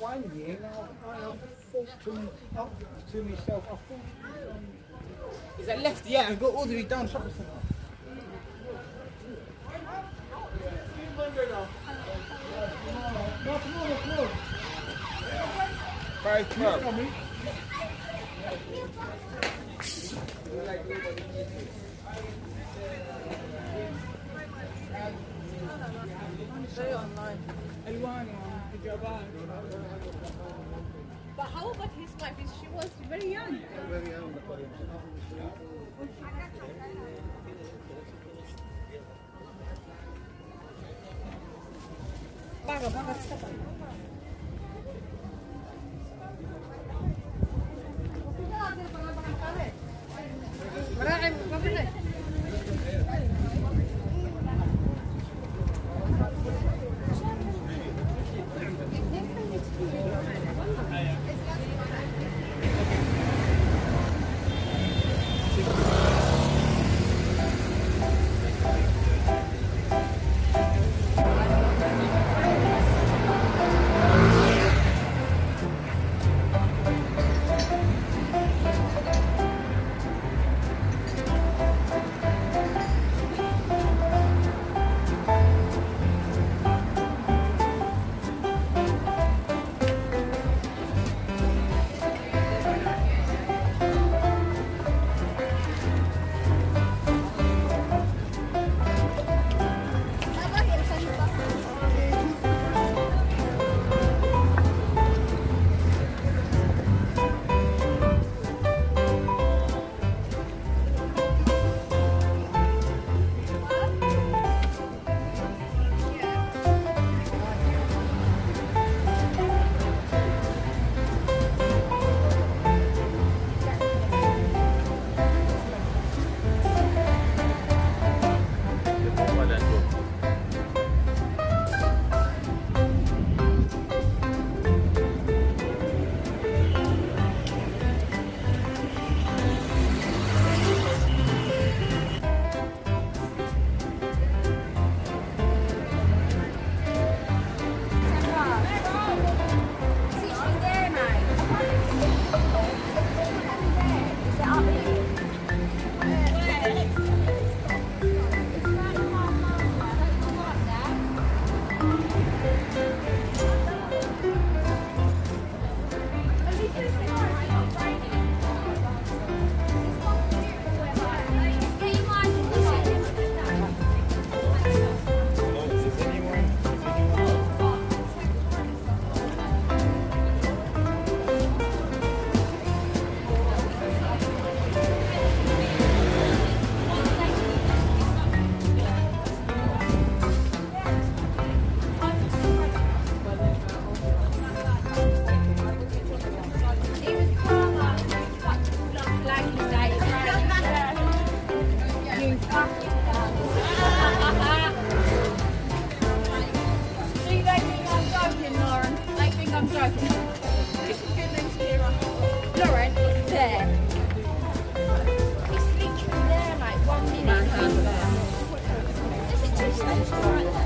1 year now, I thought to myself, is that left? Yeah, I got all the way down. But how about his wife? She was very young. Very young. I'm joking. This is good news here. Lauren is there. It's literally there, like 1 minute. This is just right there.